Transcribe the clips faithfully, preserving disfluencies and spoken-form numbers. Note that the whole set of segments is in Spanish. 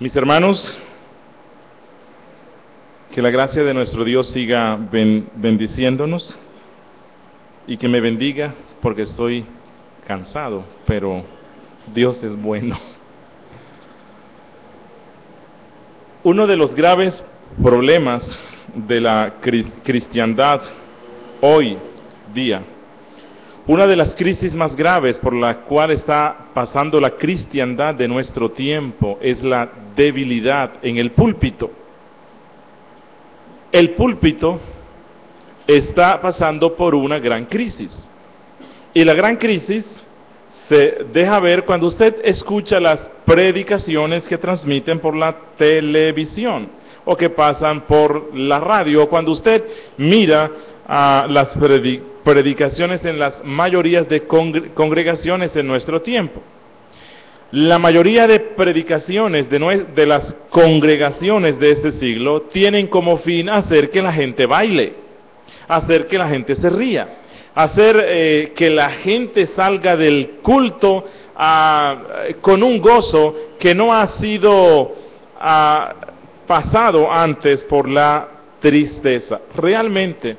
Mis hermanos, que la gracia de nuestro Dios siga ben bendiciéndonos y que me bendiga, porque estoy cansado, pero Dios es bueno. Uno de los graves problemas de la cristiandad hoy día, una de las crisis más graves por la cual está pasando la cristiandad de nuestro tiempo, es la debilidad en el púlpito. El púlpito está pasando por una gran crisis, y la gran crisis se deja ver cuando usted escucha las predicaciones que transmiten por la televisión o que pasan por la radio, o cuando usted mira a uh, las predi predicaciones en las mayorías de cong congregaciones en nuestro tiempo. La mayoría de predicaciones de, no de las congregaciones de este siglo tienen como fin hacer que la gente baile, hacer que la gente se ría, hacer eh, que la gente salga del culto ah, con un gozo que no ha sido ah, pasado antes por la tristeza. Realmente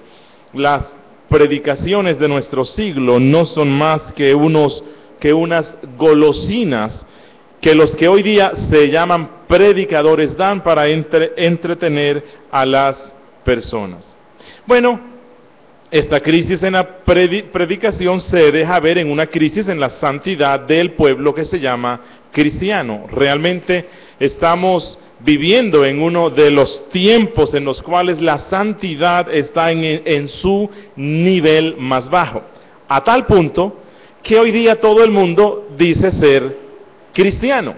las predicaciones de nuestro siglo no son más que, unos, que unas golosinas que los que hoy día se llaman predicadores dan para entre, entretener a las personas. Bueno, esta crisis en la predicación se deja ver en una crisis en la santidad del pueblo que se llama cristiano. Realmente estamos viviendo en uno de los tiempos en los cuales la santidad está en, en su nivel más bajo, a tal punto que hoy día todo el mundo dice ser cristiano.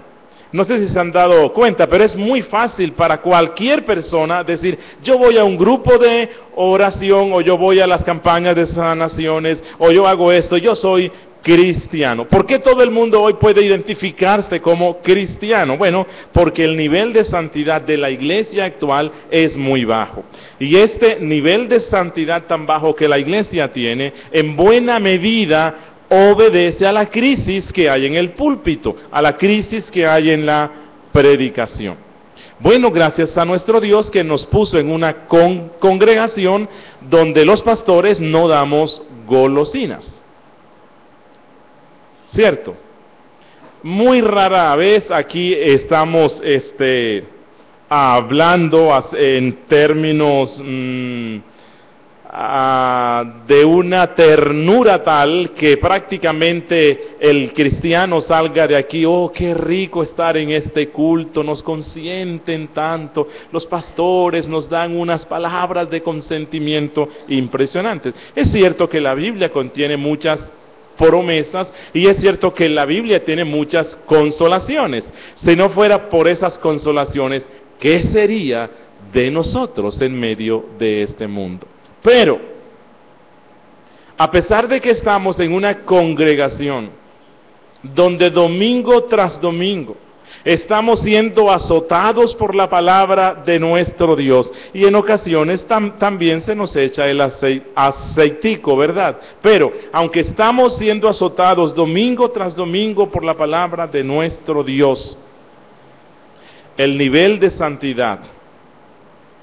No sé si se han dado cuenta, pero es muy fácil para cualquier persona decir, yo voy a un grupo de oración, o yo voy a las campañas de sanaciones, o yo hago esto, yo soy cristiano. ¿Por qué todo el mundo hoy puede identificarse como cristiano? Bueno, porque el nivel de santidad de la iglesia actual es muy bajo. Y este nivel de santidad tan bajo que la iglesia tiene, en buena medida obedece a la crisis que hay en el púlpito, a la crisis que hay en la predicación. Bueno, gracias a nuestro Dios que nos puso en una con congregación donde los pastores no damos golosinas. ¿Cierto? Muy rara vez aquí estamos este, hablando en términos Mmm, de una ternura tal que prácticamente el cristiano salga de aquí, oh, qué rico estar en este culto, nos consienten tanto, los pastores nos dan unas palabras de consentimiento impresionantes. Es cierto que la Biblia contiene muchas promesas, y es cierto que la Biblia tiene muchas consolaciones. Si no fuera por esas consolaciones, ¿qué sería de nosotros en medio de este mundo? Pero, a pesar de que estamos en una congregación donde domingo tras domingo estamos siendo azotados por la palabra de nuestro Dios, y en ocasiones tam, también se nos echa el aceit, aceitico, ¿verdad? Pero, aunque estamos siendo azotados domingo tras domingo por la palabra de nuestro Dios, el nivel de santidad,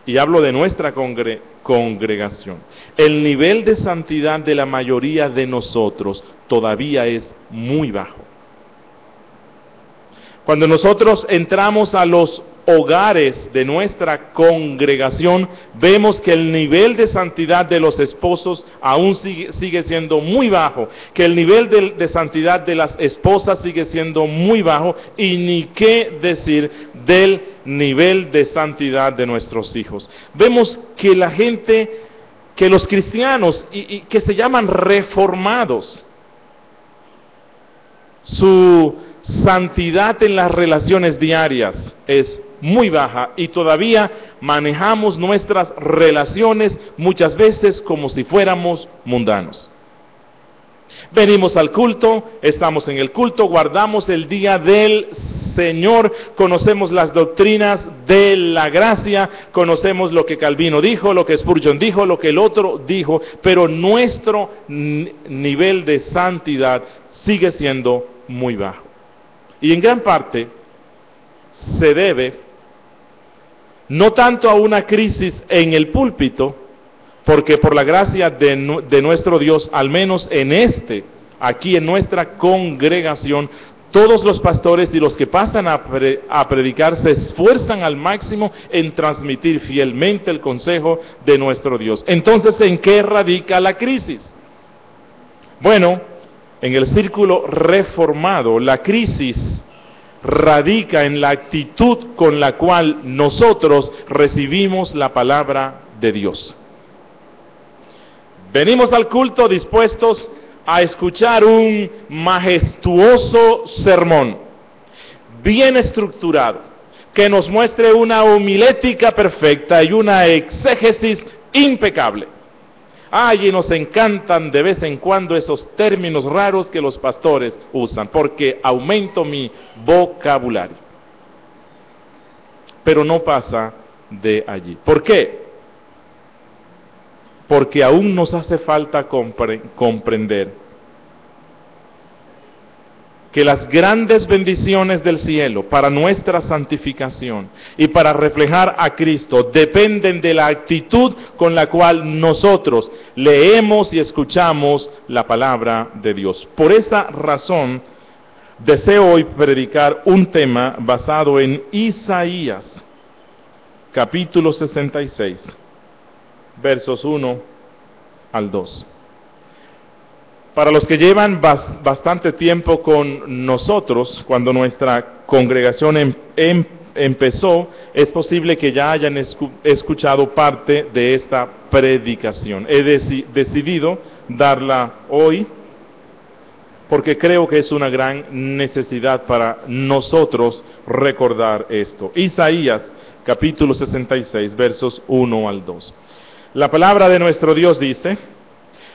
y hablo de nuestra congregación, congregación. El nivel de santidad de la mayoría de nosotros todavía es muy bajo. Cuando nosotros entramos a los hogares de nuestra congregación, vemos que el nivel de santidad de los esposos aún sigue, sigue siendo muy bajo, que el nivel de, de santidad de las esposas sigue siendo muy bajo, y ni qué decir del nivel de santidad de nuestros hijos. Vemos que la gente, que los cristianos y, y que se llaman reformados, su santidad en las relaciones diarias es muy baja, y todavía manejamos nuestras relaciones muchas veces como si fuéramos mundanos. Venimos al culto, estamos en el culto, guardamos el día del Señor, conocemos las doctrinas de la gracia, conocemos lo que Calvino dijo, lo que Spurgeon dijo, lo que el otro dijo, pero nuestro nivel de santidad sigue siendo muy bajo. Y en gran parte se debe no tanto a una crisis en el púlpito, porque por la gracia de, no, de nuestro Dios, al menos en este, aquí en nuestra congregación, todos los pastores y los que pasan a, pre, a predicar se esfuerzan al máximo en transmitir fielmente el consejo de nuestro Dios. Entonces, ¿en qué radica la crisis? Bueno, en el círculo reformado, la crisis radica en la actitud con la cual nosotros recibimos la palabra de Dios. Venimos al culto dispuestos a escuchar un majestuoso sermón, bien estructurado, que nos muestre una homilética perfecta y una exégesis impecable. Ay, y nos encantan de vez en cuando esos términos raros que los pastores usan, porque aumento mi vocabulario. Pero no pasa de allí. ¿Por qué? Porque aún nos hace falta compre- comprender que las grandes bendiciones del cielo para nuestra santificación y para reflejar a Cristo dependen de la actitud con la cual nosotros leemos y escuchamos la palabra de Dios. Por esa razón, deseo hoy predicar un tema basado en Isaías, capítulo sesenta y seis, versos uno al dos. Para los que llevan bas, bastante tiempo con nosotros, cuando nuestra congregación em, em, empezó, es posible que ya hayan escu, escuchado parte de esta predicación. He deci, decidido darla hoy porque creo que es una gran necesidad para nosotros recordar esto. Isaías, capítulo sesenta y seis, versos uno al dos. La palabra de nuestro Dios dice: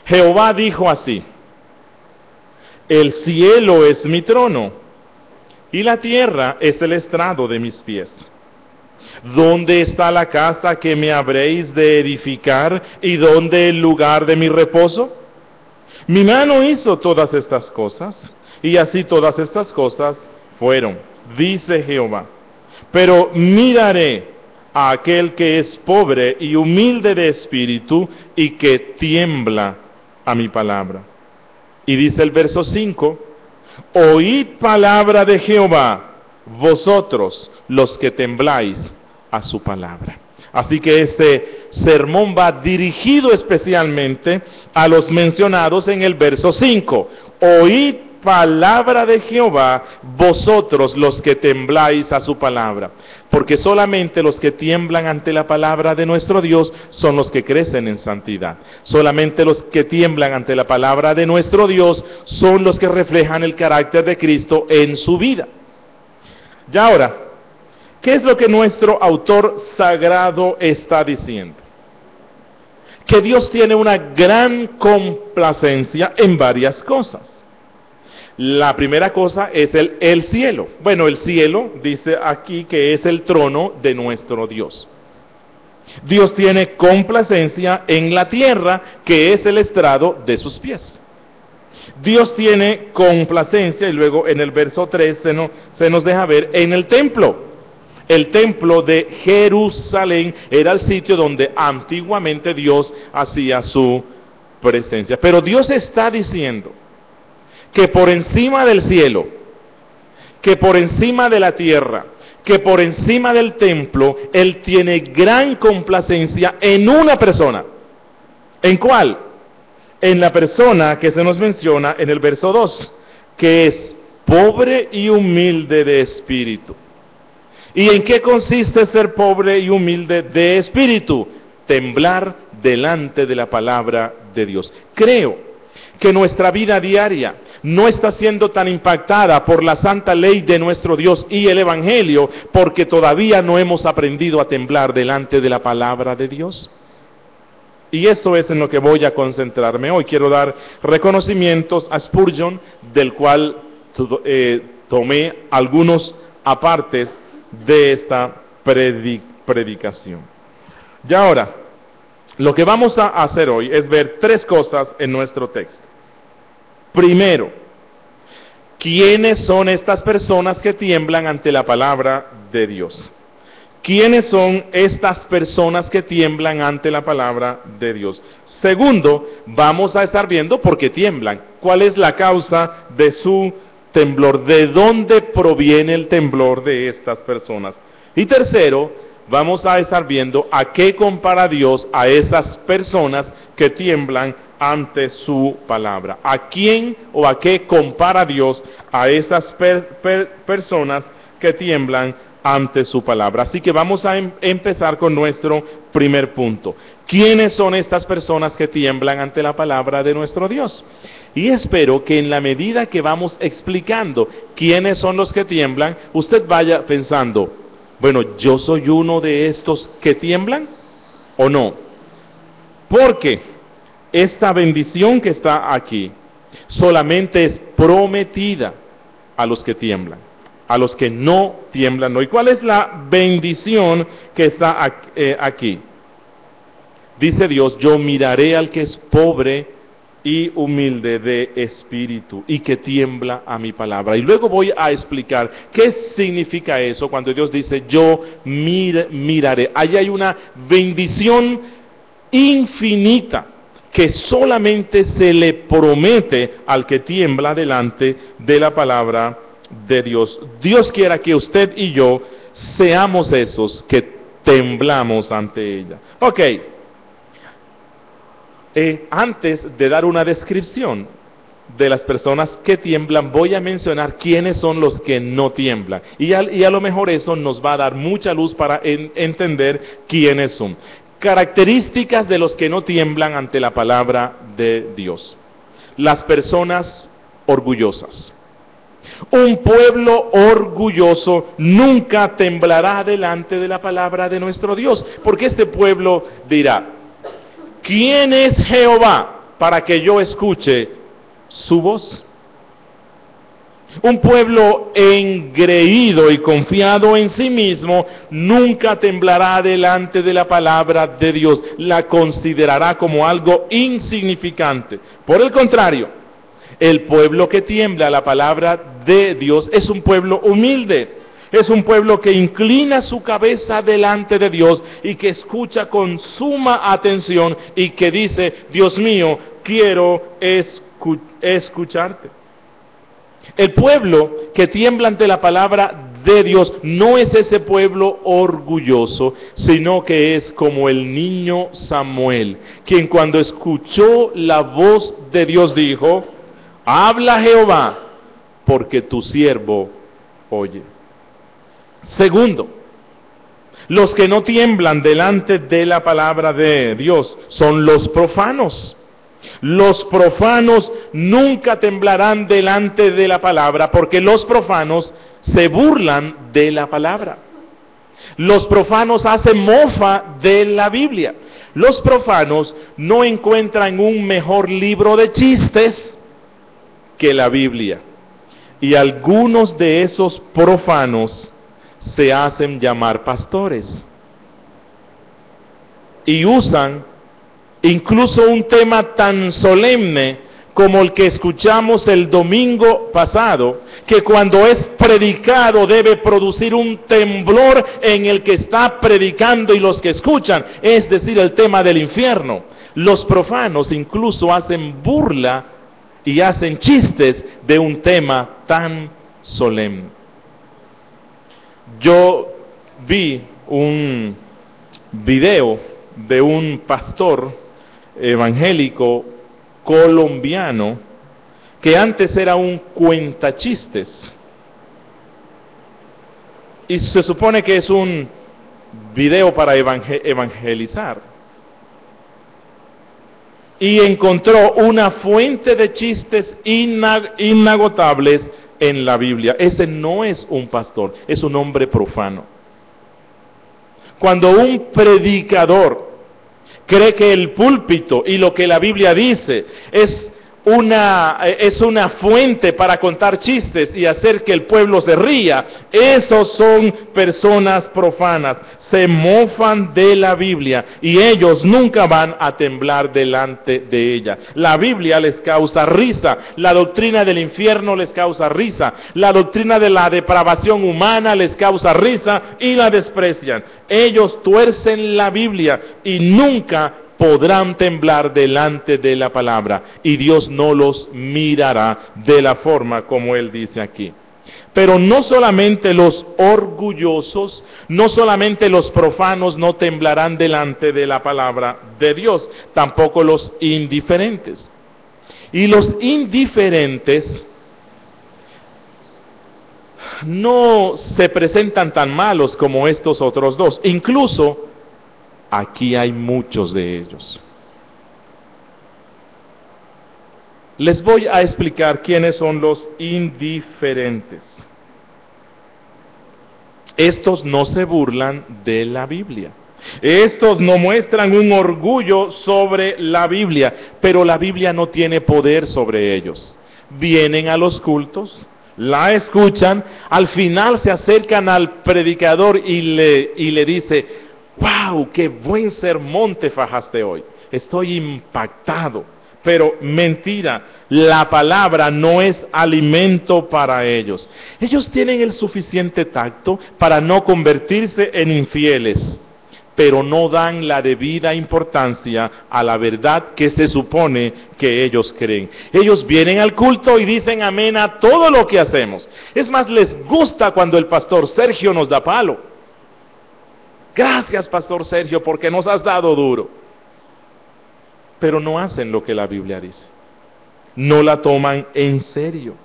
Jehová dijo así: el cielo es mi trono, y la tierra es el estrado de mis pies. ¿Dónde está la casa que me habréis de edificar, y dónde el lugar de mi reposo? Mi mano hizo todas estas cosas, y así todas estas cosas fueron, dice Jehová. Pero miraré a aquel que es pobre y humilde de espíritu, y que tiembla a mi palabra. Y dice el verso cinco, oíd palabra de Jehová, vosotros los que tembláis a su palabra. Así que este sermón va dirigido especialmente a los mencionados en el verso cinco. Oíd palabra de Jehová, vosotros los que tembláis a su palabra. Porque solamente los que tiemblan ante la palabra de nuestro Dios son los que crecen en santidad. Solamente los que tiemblan ante la palabra de nuestro Dios son los que reflejan el carácter de Cristo en su vida. Y ahora, ¿qué es lo que nuestro autor sagrado está diciendo? Que Dios tiene una gran complacencia en varias cosas. La primera cosa es el, el cielo. Bueno, el cielo dice aquí que es el trono de nuestro Dios. Dios tiene complacencia en la tierra, que es el estrado de sus pies. Dios tiene complacencia, y luego en el verso tres se, no, se nos deja ver, en el templo. El templo de Jerusalén era el sitio donde antiguamente Dios hacía su presencia. Pero Dios está diciendo que por encima del cielo, que por encima de la tierra, que por encima del templo, Él tiene gran complacencia en una persona. ¿En cuál? En la persona que se nos menciona en el verso dos, que es pobre y humilde de espíritu. ¿Y en qué consiste ser pobre y humilde de espíritu? Temblar delante de la palabra de Dios. Creo que nuestra vida diaria no está siendo tan impactada por la santa ley de nuestro Dios y el Evangelio, porque todavía no hemos aprendido a temblar delante de la palabra de Dios. Y esto es en lo que voy a concentrarme hoy. Quiero dar reconocimientos a Spurgeon, del cual eh, tomé algunos apartes de esta predic- predicación. Y ahora, lo que vamos a hacer hoy es ver tres cosas en nuestro texto. Primero, ¿quiénes son estas personas que tiemblan ante la palabra de Dios. ¿Quiénes son estas personas que tiemblan ante la palabra de Dios? Segundo, vamos a estar viendo por qué tiemblan. ¿Cuál es la causa de su temblor? ¿De dónde proviene el temblor de estas personas? Y tercero, vamos a estar viendo a qué compara Dios a esas personas que tiemblan ante su palabra. ¿A quién o a qué compara Dios a esas per per personas que tiemblan ante su palabra? Así que vamos a em empezar con nuestro primer punto. ¿Quiénes son estas personas que tiemblan ante la palabra de nuestro Dios? Y espero que en la medida que vamos explicando quiénes son los que tiemblan, usted vaya pensando, bueno, ¿yo soy uno de estos que tiemblan o no? Porque esta bendición que está aquí solamente es prometida a los que tiemblan, a los que no tiemblan, ¿no? ¿Y cuál es la bendición que está aquí? Dice Dios, yo miraré al que es pobre y humilde de espíritu y que tiembla a mi palabra. Y luego voy a explicar qué significa eso cuando Dios dice, yo mir- miraré. Ahí hay una bendición infinita que solamente se le promete al que tiembla delante de la palabra de Dios. Dios quiera que usted y yo seamos esos que temblamos ante ella. Ok, eh, antes de dar una descripción de las personas que tiemblan, voy a mencionar quiénes son los que no tiemblan. Y, al, y a lo mejor eso nos va a dar mucha luz para en, entender quiénes son. Características de los que no tiemblan ante la palabra de Dios. Las personas orgullosas. Un pueblo orgulloso nunca temblará delante de la palabra de nuestro Dios, porque este pueblo dirá, ¿quién es Jehová para que yo escuche su voz? Un pueblo engreído y confiado en sí mismo nunca temblará delante de la palabra de Dios, la considerará como algo insignificante. Por el contrario, el pueblo que tiembla a la palabra de Dios es un pueblo humilde, es un pueblo que inclina su cabeza delante de Dios y que escucha con suma atención y que dice, Dios mío, quiero escu- escucharte. El pueblo que tiembla ante la palabra de Dios no es ese pueblo orgulloso, sino que es como el niño Samuel, quien cuando escuchó la voz de Dios dijo, habla Jehová, porque tu siervo oye. Segundo, los que no tiemblan delante de la palabra de Dios son los profanos. Los profanos nunca temblarán delante de la palabra, porque los profanos se burlan de la palabra. Los profanos hacen mofa de la Biblia. Los profanos no encuentran un mejor libro de chistes que la Biblia, y algunos de esos profanos se hacen llamar pastores y usan incluso un tema tan solemne como el que escuchamos el domingo pasado, que cuando es predicado debe producir un temblor en el que está predicando y los que escuchan, es decir, el tema del infierno. Los profanos incluso hacen burla y hacen chistes de un tema tan solemne. Yo vi un video de un pastor evangélico colombiano que antes era un cuentachistes. Y se supone que es un video para evangelizar. Y encontró una fuente de chistes inagotables en la Biblia. Ese no es un pastor, es un hombre profano. Cuando un predicador cree que el púlpito y lo que la Biblia dice es una, es una fuente para contar chistes y hacer que el pueblo se ría. Esos son personas profanas, se mofan de la Biblia y ellos nunca van a temblar delante de ella. La Biblia les causa risa, la doctrina del infierno les causa risa, la doctrina de la depravación humana les causa risa y la desprecian. Ellos tuercen la Biblia y nunca podrán temblar delante de la palabra, y Dios no los mirará de la forma como Él dice aquí. Pero no solamente los orgullosos, no solamente los profanos no temblarán delante de la palabra de Dios, tampoco los indiferentes. Y los indiferentes no se presentan tan malos como estos otros dos, incluso aquí hay muchos de ellos. Les voy a explicar quiénes son los indiferentes. Estos no se burlan de la Biblia. Estos no muestran un orgullo sobre la Biblia, pero la Biblia no tiene poder sobre ellos. Vienen a los cultos, la escuchan, al final se acercan al predicador y le, y le dice: ¡wow! ¡Qué buen sermón te fajaste hoy! Estoy impactado. Pero mentira, la palabra no es alimento para ellos. Ellos tienen el suficiente tacto para no convertirse en infieles, pero no dan la debida importancia a la verdad que se supone que ellos creen. Ellos vienen al culto y dicen amén a todo lo que hacemos. Es más, les gusta cuando el pastor Sergio nos da palo. Gracias, pastor Sergio, porque nos has dado duro. Pero no hacen lo que la Biblia dice. No la toman en serio.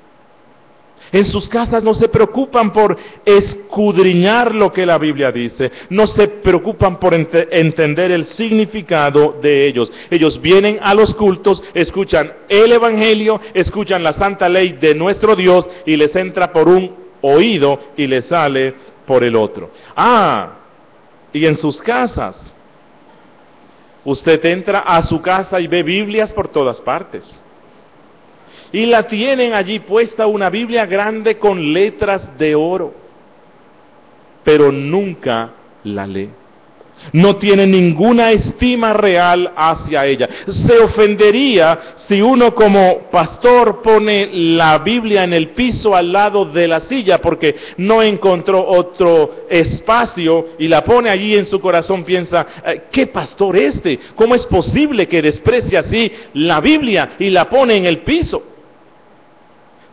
En sus casas no se preocupan por escudriñar lo que la Biblia dice. No se preocupan por ent entender el significado de ellos. Ellos vienen a los cultos, escuchan el Evangelio, escuchan la santa ley de nuestro Dios y les entra por un oído y les sale por el otro. ¡Ah! Y en sus casas, usted entra a su casa y ve Biblias por todas partes. Y la tienen allí puesta, una Biblia grande con letras de oro, pero nunca la lee. No tiene ninguna estima real hacia ella. Se ofendería si uno como pastor pone la Biblia en el piso al lado de la silla porque no encontró otro espacio y la pone allí. En su corazón piensa: ¿qué pastor este? ¿Cómo es posible que desprecie así la Biblia y la pone en el piso?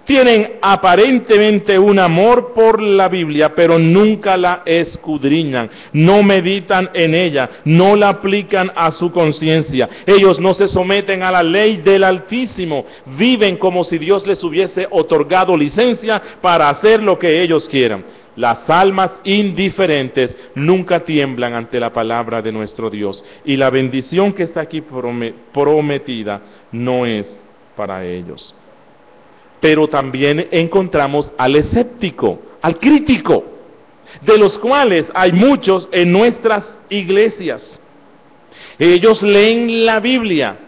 Tienen aparentemente un amor por la Biblia, pero nunca la escudriñan, no meditan en ella, no la aplican a su conciencia. Ellos no se someten a la ley del Altísimo, viven como si Dios les hubiese otorgado licencia para hacer lo que ellos quieran. Las almas indiferentes nunca tiemblan ante la palabra de nuestro Dios, y la bendición que está aquí prometida no es para ellos. Pero también encontramos al escéptico, al crítico, de los cuales hay muchos en nuestras iglesias. Ellos leen la Biblia,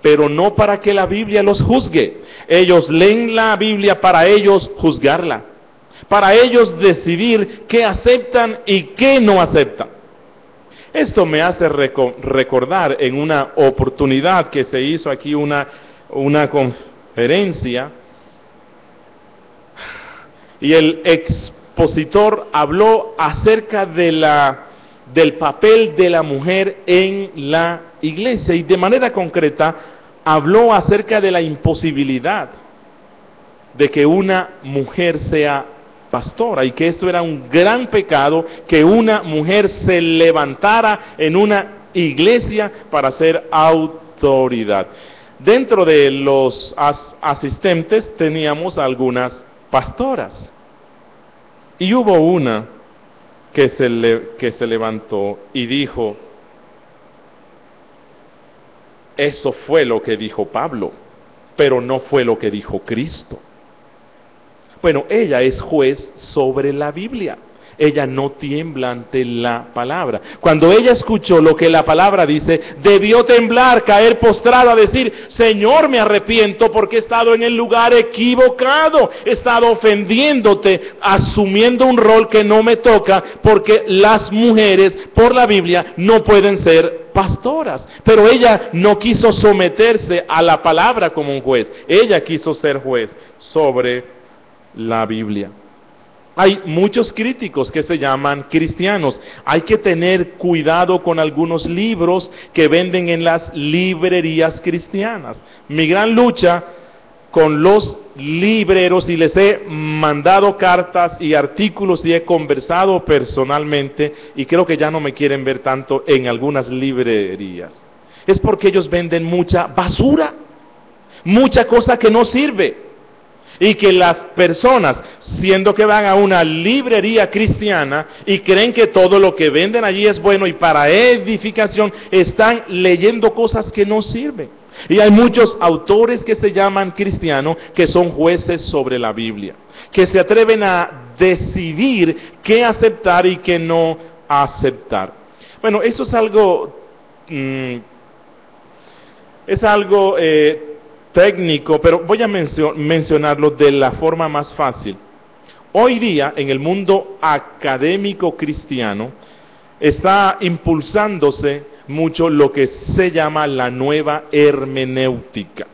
pero no para que la Biblia los juzgue. Ellos leen la Biblia para ellos juzgarla, para ellos decidir qué aceptan y qué no aceptan. Esto me hace recordar en una oportunidad que se hizo aquí una, una conferencia, y el expositor habló acerca de la, del papel de la mujer en la iglesia, y de manera concreta habló acerca de la imposibilidad de que una mujer sea pastora, y que esto era un gran pecado, que una mujer se levantara en una iglesia para ser autoridad. Dentro de los as- asistentes teníamos algunas pastoras, y hubo una que se, le, que se levantó y dijo: eso fue lo que dijo Pablo, pero no fue lo que dijo Cristo. Bueno, ella es juez sobre la Biblia. ella no tiembla ante la palabra. Cuando ella escuchó lo que la palabra dice, debió temblar, caer postrada, decir: Señor, me arrepiento porque he estado en el lugar equivocado, he estado ofendiéndote, asumiendo un rol que no me toca, porque las mujeres, por la Biblia, no pueden ser pastoras. Pero ella no quiso someterse a la palabra como un juez, ella quiso ser juez sobre la Biblia. Hay muchos críticos que se llaman cristianos. Hay que tener cuidado con algunos libros que venden en las librerías cristianas. Mi gran lucha con los libreros, y les he mandado cartas y artículos y he conversado personalmente, y creo que ya no me quieren ver tanto en algunas librerías, es porque ellos venden mucha basura, mucha cosa que no sirve. Y que las personas, siendo que van a una librería cristiana y creen que todo lo que venden allí es bueno y para edificación, están leyendo cosas que no sirven. Y hay muchos autores que se llaman cristianos que son jueces sobre la Biblia, que se atreven a decidir qué aceptar y qué no aceptar. Bueno, eso es algo, mmm, es algo... Eh, técnico, pero voy a mencio- mencionarlo de la forma más fácil. Hoy día, en el mundo académico cristiano, está impulsándose mucho lo que se llama la nueva hermenéutica.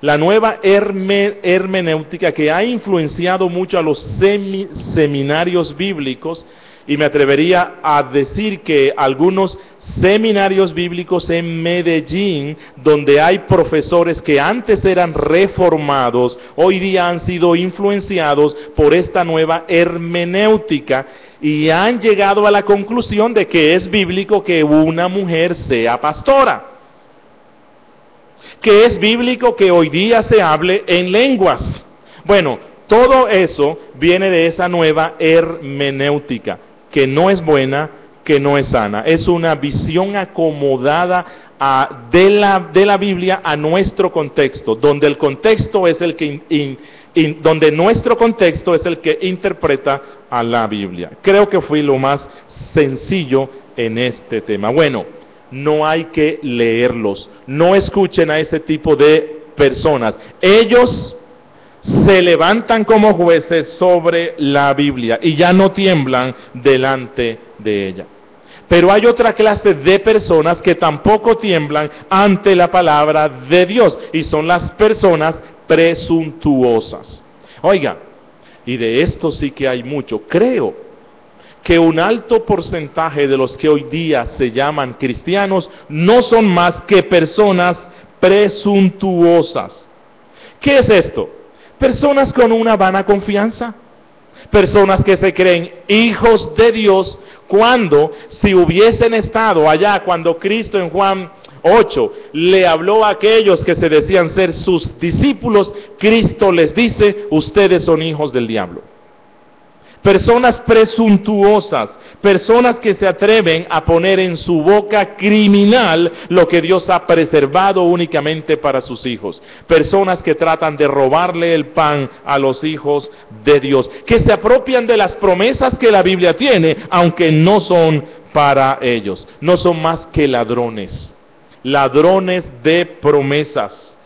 La nueva herme- hermenéutica que ha influenciado mucho a los semi- seminarios bíblicos, y me atrevería a decir que algunos seminarios bíblicos en Medellín, donde hay profesores que antes eran reformados, hoy día han sido influenciados por esta nueva hermenéutica y han llegado a la conclusión de que es bíblico que una mujer sea pastora, que es bíblico que hoy día se hable en lenguas. Bueno, todo eso viene de esa nueva hermenéutica, que no es buena, que no es sana. Es una visión acomodada a, de, la, de la Biblia a nuestro contexto, donde el contexto es el que in, in, in, donde nuestro contexto es el que interpreta a la Biblia. Creo que fui lo más sencillo en este tema. Bueno, no hay que leerlos, no escuchen a ese tipo de personas. Ellos se levantan como jueces sobre la Biblia y ya no tiemblan delante de ella. Pero hay otra clase de personas que tampoco tiemblan ante la palabra de Dios, y son las personas presuntuosas. Oiga, y de esto sí que hay mucho. Creo que un alto porcentaje de los que hoy día se llaman cristianos no son más que personas presuntuosas. ¿Qué es esto? Personas con una vana confianza, personas que se creen hijos de Dios, cuando si hubiesen estado allá cuando Cristo en Juan ocho le habló a aquellos que se decían ser sus discípulos, Cristo les dice: ustedes son hijos del diablo. Personas presuntuosas, personas que se atreven a poner en su boca criminal lo que Dios ha preservado únicamente para sus hijos. Personas que tratan de robarle el pan a los hijos de Dios, que se apropian de las promesas que la Biblia tiene, aunque no son para ellos. No son más que ladrones, ladrones de promesas.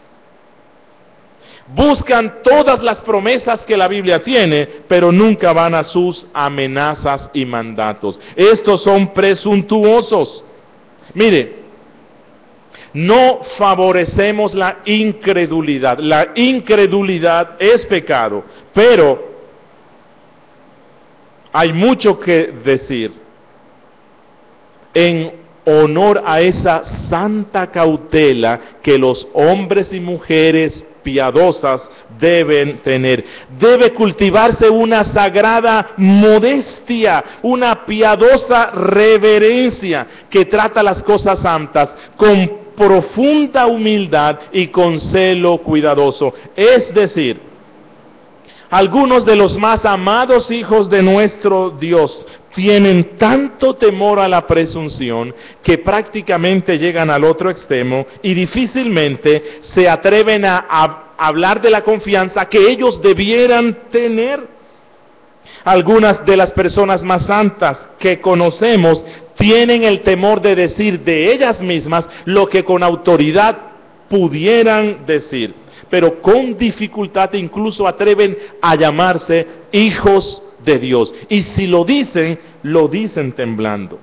Buscan todas las promesas que la Biblia tiene, pero nunca van a sus amenazas y mandatos. Estos son presuntuosos. Mire, no favorecemos la incredulidad. La incredulidad es pecado, pero hay mucho que decir en honor a esa santa cautela que los hombres y mujeres tienen, piadosas deben tener. Debe cultivarse una sagrada modestia, una piadosa reverencia que trata las cosas santas con profunda humildad y con celo cuidadoso. Es decir, algunos de los más amados hijos de nuestro Dios tienen tanto temor a la presunción que prácticamente llegan al otro extremo y difícilmente se atreven a, a hablar de la confianza que ellos debieran tener. Algunas de las personas más santas que conocemos tienen el temor de decir de ellas mismas lo que con autoridad pudieran decir, pero con dificultad incluso atreven a llamarse hijos de Dios. Y si lo dicen, lo dicen temblando.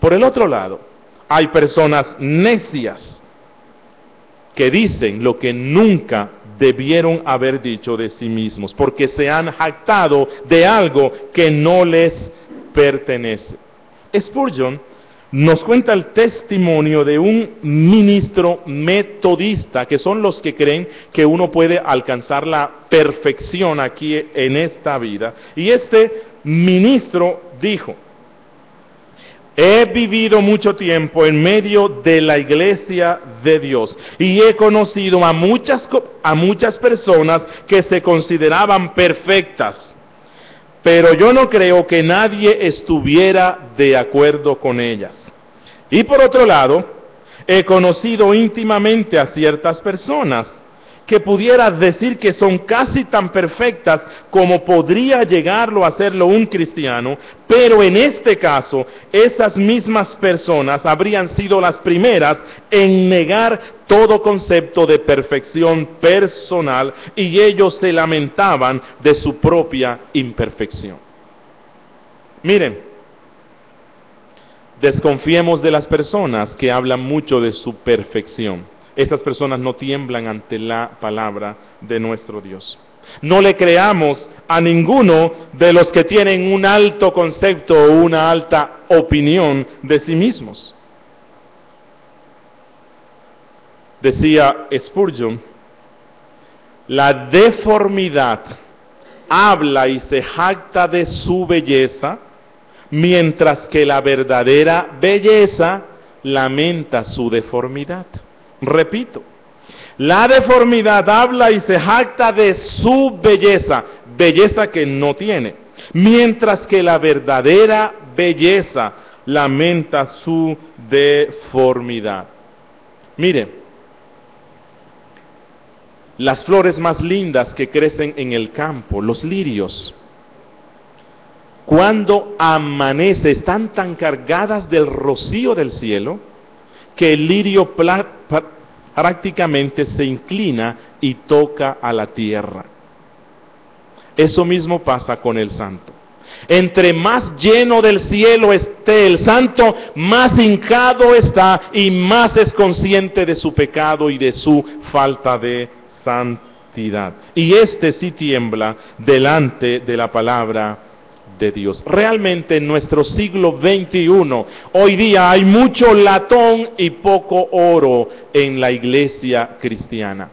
Por el otro lado, hay personas necias que dicen lo que nunca debieron haber dicho de sí mismos, porque se han jactado de algo que no les pertenece. Spurgeon nos cuenta el testimonio de un ministro metodista, que son los que creen que uno puede alcanzar la perfección aquí en esta vida. Y este ministro dijo: he vivido mucho tiempo en medio de la iglesia de Dios y he conocido a muchas, a muchas personas que se consideraban perfectas, pero yo no creo que nadie estuviera de acuerdo con ellas. Y por otro lado, he conocido íntimamente a ciertas personas que pudiera decir que son casi tan perfectas como podría llegarlo a serlo un cristiano, pero en este caso, esas mismas personas habrían sido las primeras en negar todo concepto de perfección personal, y ellos se lamentaban de su propia imperfección. Miren, desconfiemos de las personas que hablan mucho de su perfección. Estas personas no tiemblan ante la palabra de nuestro Dios. No le creamos a ninguno de los que tienen un alto concepto o una alta opinión de sí mismos. Decía Spurgeon: la deformidad habla y se jacta de su belleza, mientras que la verdadera belleza lamenta su deformidad. Repito, la deformidad habla y se jacta de su belleza, belleza que no tiene, mientras que la verdadera belleza lamenta su deformidad. Mire, las flores más lindas que crecen en el campo, los lirios, cuando amanece están tan cargadas del rocío del cielo que el lirio prácticamente se inclina y toca a la tierra. Eso mismo pasa con el santo. Entre más lleno del cielo esté el santo, más hincado está y más es consciente de su pecado y de su falta de santidad. Y este sí tiembla delante de la palabra de Dios. Realmente en nuestro siglo veintiuno, hoy día hay mucho latón y poco oro en la iglesia cristiana.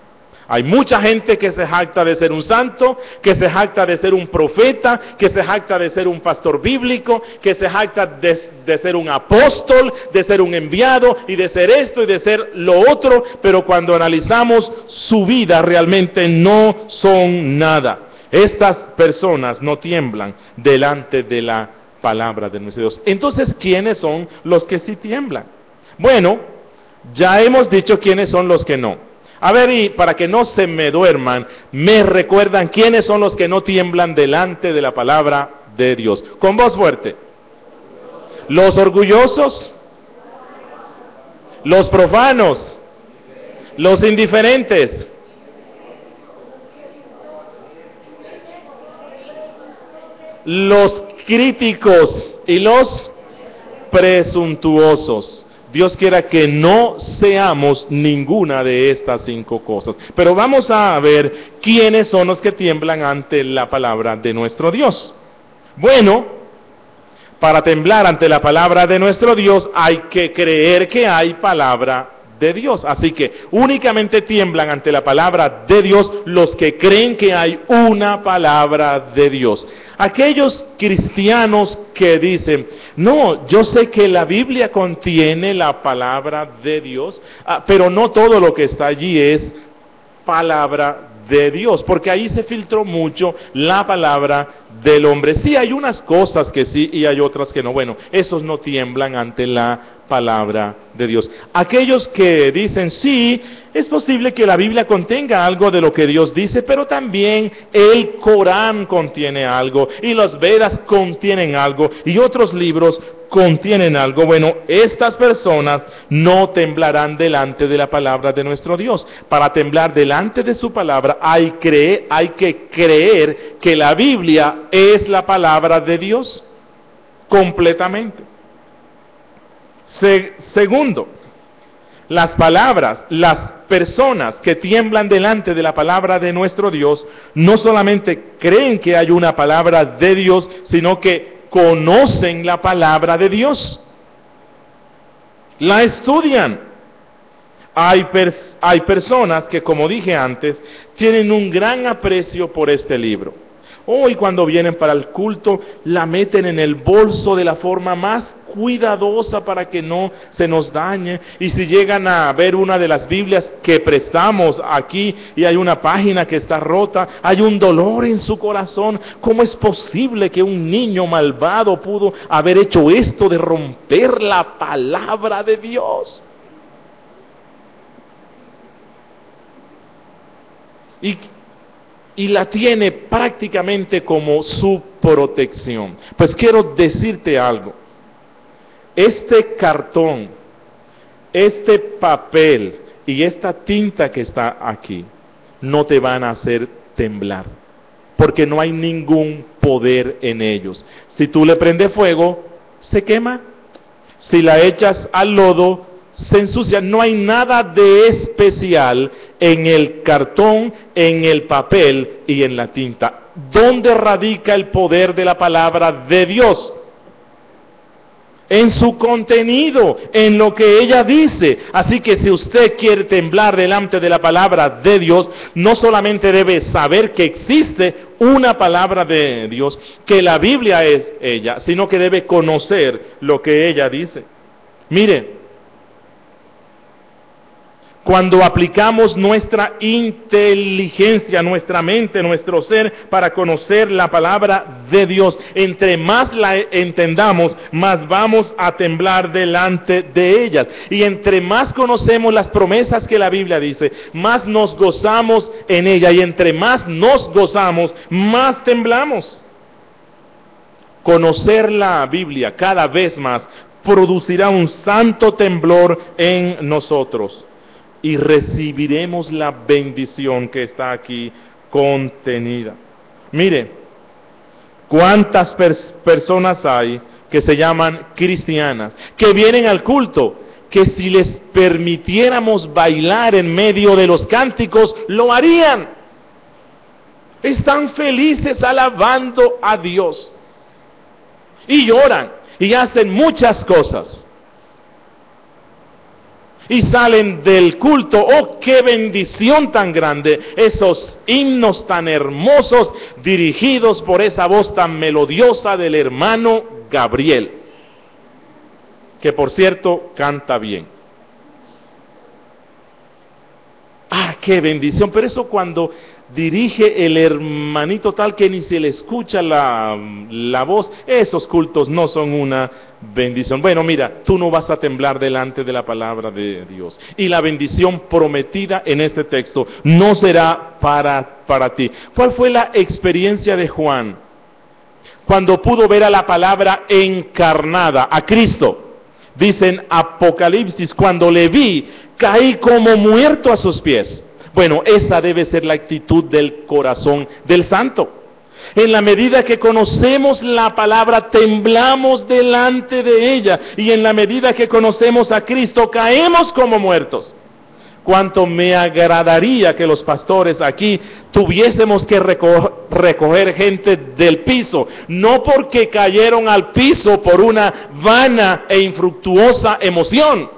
Hay mucha gente que se jacta de ser un santo, que se jacta de ser un profeta, que se jacta de ser un pastor bíblico, que se jacta de, de ser un apóstol, de ser un enviado, y de ser esto y de ser lo otro, pero cuando analizamos su vida realmente no son nada. Estas personas no tiemblan delante de la palabra de nuestro Dios. Entonces, ¿quiénes son los que sí tiemblan? Bueno, ya hemos dicho quiénes son los que no. A ver, y para que no se me duerman, me recuerdan quiénes son los que no tiemblan delante de la palabra de Dios. Con voz fuerte. Los orgullosos, los profanos, los indiferentes. Los críticos y los presuntuosos. Dios quiera que no seamos ninguna de estas cinco cosas. Pero vamos a ver quiénes son los que tiemblan ante la palabra de nuestro Dios. Bueno, para temblar ante la palabra de nuestro Dios hay que creer que hay palabra de Dios. Así que únicamente tiemblan ante la palabra de Dios los que creen que hay una palabra de Dios. Aquellos cristianos que dicen: no, yo sé que la Biblia contiene la palabra de Dios, pero no todo lo que está allí es palabra de Dios, porque ahí se filtró mucho la palabra del hombre. Sí hay unas cosas que sí y hay otras que no. Bueno, estos no tiemblan ante la palabra de Dios. Aquellos que dicen, sí, es posible que la Biblia contenga algo de lo que Dios dice, pero también el Corán contiene algo, y los Vedas contienen algo, y otros libros contienen algo. Bueno, estas personas no temblarán delante de la palabra de nuestro Dios. Para temblar delante de su palabra hay, creer, hay que creer que la Biblia es la palabra de Dios completamente. Se, segundo, las palabras, las personas que tiemblan delante de la palabra de nuestro Dios no solamente creen que hay una palabra de Dios, sino que conocen la palabra de Dios, la estudian. Hay, pers hay personas que, como dije antes, tienen un gran aprecio por este libro. Hoy cuando vienen para el culto, la meten en el bolso de la forma más cuidadosa para que no se nos dañe. Y si llegan a ver una de las Biblias que prestamos aquí y hay una página que está rota, hay un dolor en su corazón. ¿Cómo es posible que un niño malvado pudo haber hecho esto de romper la palabra de Dios? Y Y la tiene prácticamente como su protección. Pues quiero decirte algo. Este cartón, este papel y esta tinta que está aquí no te van a hacer temblar, porque no hay ningún poder en ellos. Si tú le prendes fuego, se quema. Si la echas al lodo, se ensucia. No hay nada de especial en el cartón, en el papel y en la tinta. ¿Dónde radica el poder de la palabra de Dios? En su contenido, en lo que ella dice. Así que si usted quiere temblar delante de la palabra de Dios, no solamente debe saber que existe una palabra de Dios, que la Biblia es ella, sino que debe conocer lo que ella dice. Mire, cuando aplicamos nuestra inteligencia, nuestra mente, nuestro ser, para conocer la palabra de Dios, entre más la entendamos, más vamos a temblar delante de ellas. Y entre más conocemos las promesas que la Biblia dice, más nos gozamos en ella. Y entre más nos gozamos, más temblamos. Conocer la Biblia cada vez más producirá un santo temblor en nosotros. Y recibiremos la bendición que está aquí contenida. Mire, cuántas pers- personas hay que se llaman cristianas, que vienen al culto, que si les permitiéramos bailar en medio de los cánticos, lo harían. Están felices alabando a Dios. Y lloran, y hacen muchas cosas. Y salen del culto, ¡oh, qué bendición tan grande! Esos himnos tan hermosos, dirigidos por esa voz tan melodiosa del hermano Gabriel, que por cierto, canta bien. ¡Ah, qué bendición! Pero eso cuando dirige el hermanito tal que ni se le escucha la, la voz, esos cultos no son una bendición. Bueno, mira, tú no vas a temblar delante de la palabra de Dios. Y la bendición prometida en este texto no será para, para ti. ¿Cuál fue la experiencia de Juan cuando pudo ver a la palabra encarnada, a Cristo? Dicen Apocalipsis, cuando le vi, caí como muerto a sus pies. Bueno, esa debe ser la actitud del corazón del santo. En la medida que conocemos la palabra, temblamos delante de ella. Y en la medida que conocemos a Cristo, caemos como muertos. Cuánto me agradaría que los pastores aquí tuviésemos que reco- recoger gente del piso, no porque cayeron al piso por una vana e infructuosa emoción,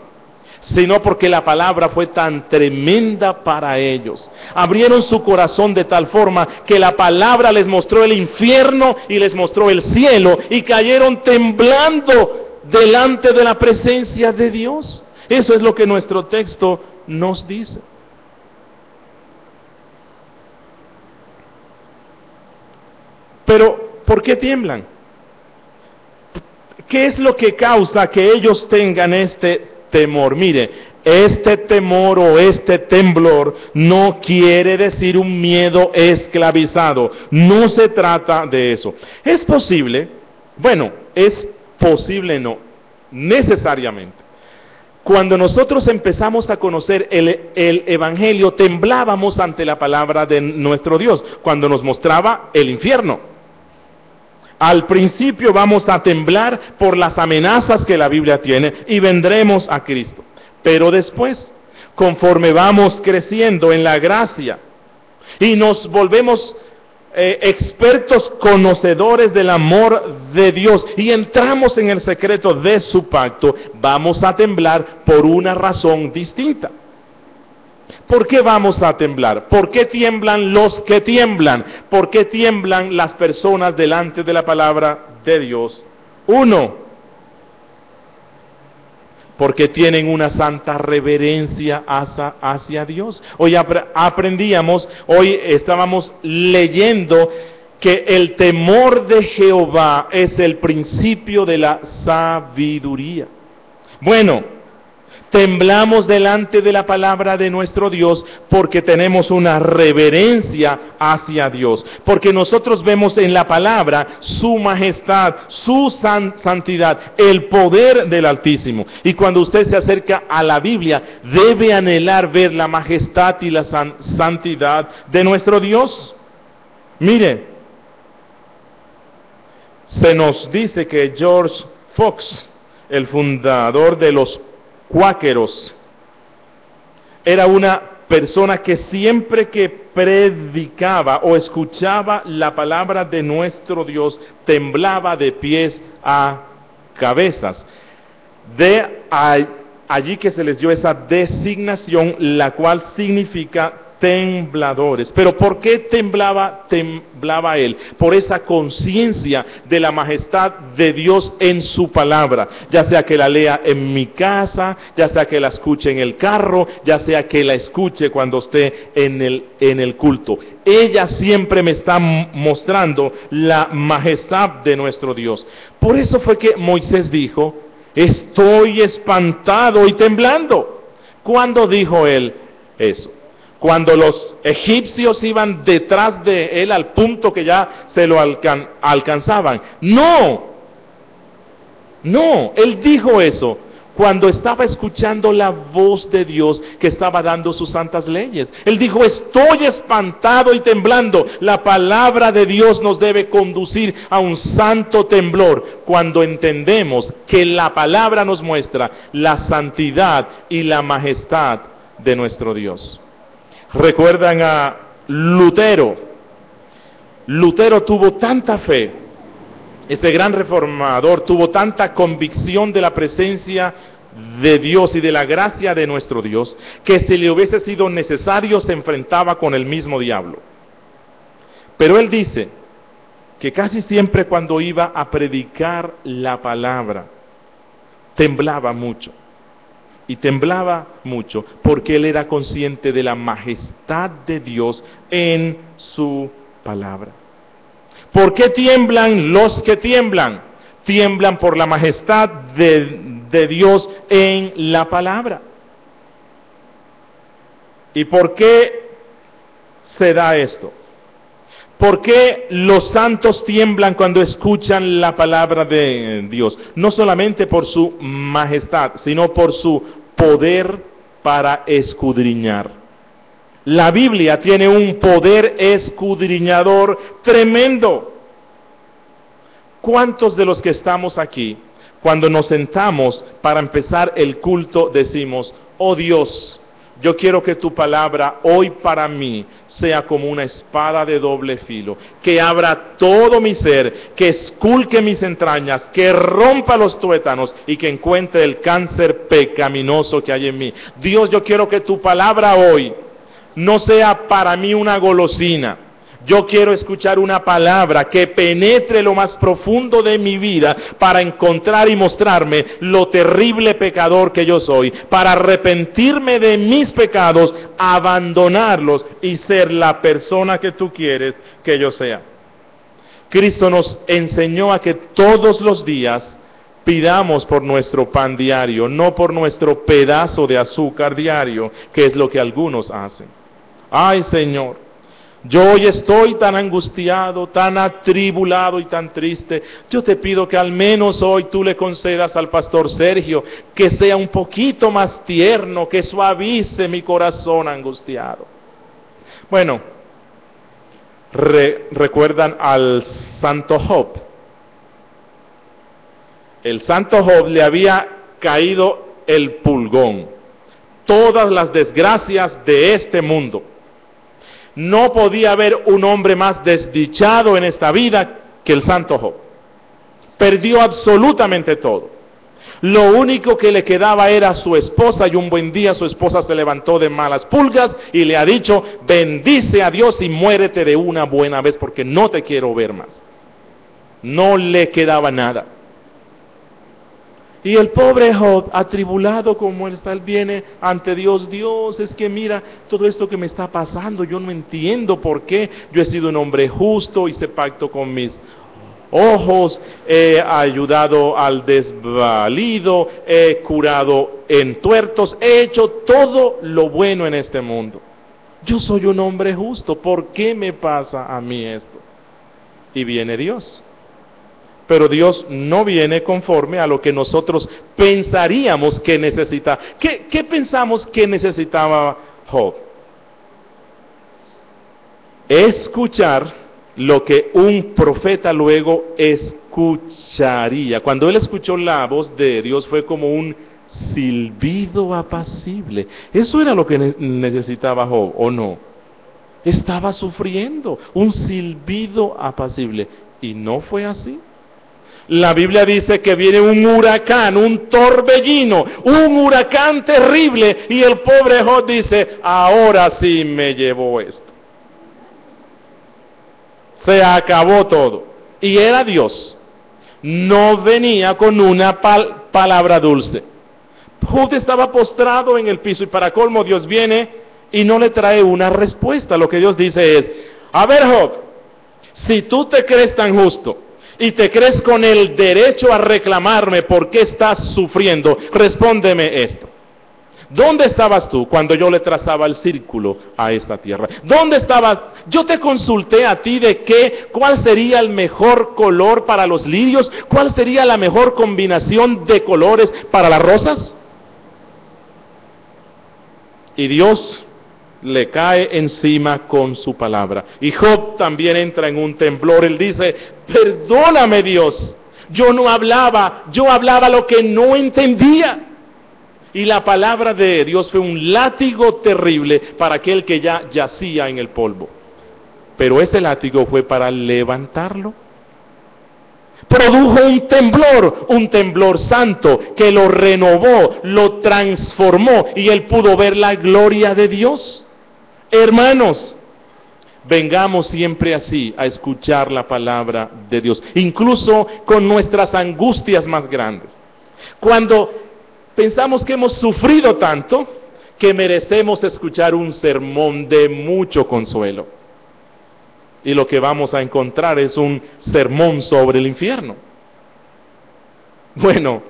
sino porque la palabra fue tan tremenda para ellos. Abrieron su corazón de tal forma que la palabra les mostró el infierno y les mostró el cielo, y cayeron temblando delante de la presencia de Dios. Eso es lo que nuestro texto nos dice. Pero, ¿por qué tiemblan? ¿Qué es lo que causa que ellos tengan este temor? Mire, este temor o este temblor no quiere decir un miedo esclavizado. No se trata de eso. Es posible, bueno, es posible no, necesariamente. Cuando nosotros empezamos a conocer el, el Evangelio, temblábamos ante la palabra de nuestro Dios, cuando nos mostraba el infierno. Al principio vamos a temblar por las amenazas que la Biblia tiene y vendremos a Cristo. Pero después, conforme vamos creciendo en la gracia y nos volvemos eh, expertos conocedores del amor de Dios y entramos en el secreto de su pacto, vamos a temblar por una razón distinta. ¿Por qué vamos a temblar? ¿Por qué tiemblan los que tiemblan? ¿Por qué tiemblan las personas delante de la palabra de Dios? Uno, porque tienen una santa reverencia hacia, hacia Dios. Hoy ap- aprendíamos, hoy estábamos leyendo que el temor de Jehová es el principio de la sabiduría. Bueno, temblamos delante de la palabra de nuestro Dios porque tenemos una reverencia hacia Dios, porque nosotros vemos en la palabra su majestad, su san santidad, el poder del Altísimo. Y cuando usted se acerca a la Biblia, debe anhelar ver la majestad y la san santidad de nuestro Dios. Mire, se nos dice que George Fox, el fundador de los cuáqueros, era una persona que siempre que predicaba o escuchaba la palabra de nuestro Dios, temblaba de pies a cabezas. De allí que se les dio esa designación, la cual significa tembladores. Pero ¿por qué temblaba, temblaba él? Por esa conciencia de la majestad de Dios en su palabra, ya sea que la lea en mi casa, ya sea que la escuche en el carro, ya sea que la escuche cuando esté en el, en el culto. Ella siempre me está mostrando la majestad de nuestro Dios. Por eso fue que Moisés dijo, estoy espantado y temblando. ¿Cuándo dijo él eso? Cuando los egipcios iban detrás de él al punto que ya se lo alcan- alcanzaban. No, no, él dijo eso cuando estaba escuchando la voz de Dios que estaba dando sus santas leyes. Él dijo, estoy espantado y temblando. La palabra de Dios nos debe conducir a un santo temblor cuando entendemos que la palabra nos muestra la santidad y la majestad de nuestro Dios. Recuerdan a Lutero. Lutero tuvo tanta fe, ese gran reformador tuvo tanta convicción de la presencia de Dios y de la gracia de nuestro Dios, que si le hubiese sido necesario se enfrentaba con el mismo diablo. Pero él dice que casi siempre cuando iba a predicar la palabra, temblaba mucho. Y temblaba mucho porque él era consciente de la majestad de Dios en su palabra. ¿Por qué tiemblan los que tiemblan? Tiemblan por la majestad de, de Dios en la palabra. ¿Y por qué se da esto? ¿Por qué los santos tiemblan cuando escuchan la palabra de Dios? No solamente por su majestad, sino por su poder para escudriñar. La Biblia tiene un poder escudriñador tremendo. ¿Cuántos de los que estamos aquí, cuando nos sentamos para empezar el culto, decimos, oh Dios, yo quiero que tu palabra hoy para mí sea como una espada de doble filo, que abra todo mi ser, que esculque mis entrañas, que rompa los tuétanos y que encuentre el cáncer pecaminoso que hay en mí? Dios, yo quiero que tu palabra hoy no sea para mí una golosina. Yo quiero escuchar una palabra que penetre lo más profundo de mi vida para encontrar y mostrarme lo terrible pecador que yo soy, para arrepentirme de mis pecados, abandonarlos y ser la persona que tú quieres que yo sea. Cristo nos enseñó a que todos los días pidamos por nuestro pan diario, no por nuestro pedazo de azúcar diario, que es lo que algunos hacen. Ay, Señor, yo hoy estoy tan angustiado, tan atribulado y tan triste. Yo te pido que al menos hoy tú le concedas al pastor Sergio que sea un poquito más tierno, que suavice mi corazón angustiado. Bueno, re, ¿recuerdan al santo Job? El santo Job le había caído el pulgón, todas las desgracias de este mundo. No podía haber un hombre más desdichado en esta vida que el santo Job. Perdió absolutamente todo. Lo único que le quedaba era su esposa, y un buen día su esposa se levantó de malas pulgas y le ha dicho: bendice a Dios y muérete de una buena vez, porque no te quiero ver más. No le quedaba nada. Y el pobre Job, atribulado como él está, él viene ante Dios. Dios, es que mira, todo esto que me está pasando, yo no entiendo por qué. Yo he sido un hombre justo, hice pacto con mis ojos, he ayudado al desvalido, he curado entuertos, he hecho todo lo bueno en este mundo. Yo soy un hombre justo, ¿por qué me pasa a mí esto? Y viene Dios. Pero Dios no viene conforme a lo que nosotros pensaríamos que necesitaba. ¿Qué, qué pensamos que necesitaba Job? Escuchar lo que un profeta luego escucharía. Cuando él escuchó la voz de Dios fue como un silbido apacible. Eso era lo que necesitaba Job, ¿o no? Estaba sufriendo, un silbido apacible. Y no fue así. La Biblia dice que viene un huracán, un torbellino, un huracán terrible, y el pobre Job dice: ahora sí me llevó esto. Se acabó todo. Y era Dios. No venía con una pal palabra dulce. Job estaba postrado en el piso, y para colmo Dios viene y no le trae una respuesta. Lo que Dios dice es: a ver, Job, si tú te crees tan justo y te crees con el derecho a reclamarme por qué estás sufriendo, respóndeme esto. ¿Dónde estabas tú cuando yo le trazaba el círculo a esta tierra? ¿Dónde estabas? Yo te consulté a ti de qué, cuál sería el mejor color para los lirios, cuál sería la mejor combinación de colores para las rosas. Y Dios le cae encima con su palabra. Y Job también entra en un temblor. Él dice: perdóname, Dios, yo no hablaba, yo hablaba lo que no entendía. Y la palabra de Dios fue un látigo terrible para aquel que ya yacía en el polvo. Pero ese látigo fue para levantarlo. Produjo un temblor, un temblor santo, que lo renovó, lo transformó, y él pudo ver la gloria de Dios. Hermanos, vengamos siempre así a escuchar la palabra de Dios, incluso con nuestras angustias más grandes. Cuando pensamos que hemos sufrido tanto, que merecemos escuchar un sermón de mucho consuelo. Y lo que vamos a encontrar es un sermón sobre el infierno. Bueno,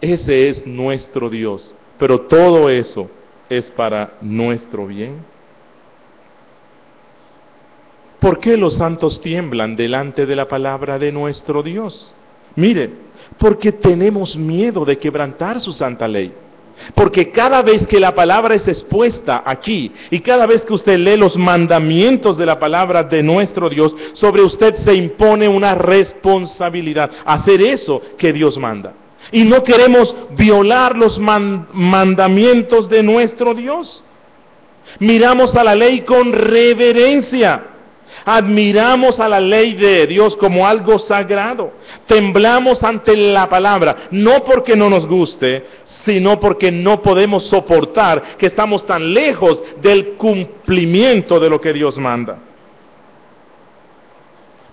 ese es nuestro Dios, pero todo eso es para nuestro bien. ¿Por qué los santos tiemblan delante de la palabra de nuestro Dios? Mire, porque tenemos miedo de quebrantar su santa ley. Porque cada vez que la palabra es expuesta aquí, y cada vez que usted lee los mandamientos de la palabra de nuestro Dios, sobre usted se impone una responsabilidad, hacer eso que Dios manda. Y no queremos violar los man- mandamientos de nuestro Dios. Miramos a la ley con reverencia. Admiramos a la ley de Dios como algo sagrado. Temblamos ante la palabra, no porque no nos guste, sino porque no podemos soportar que estamos tan lejos del cumplimiento de lo que Dios manda.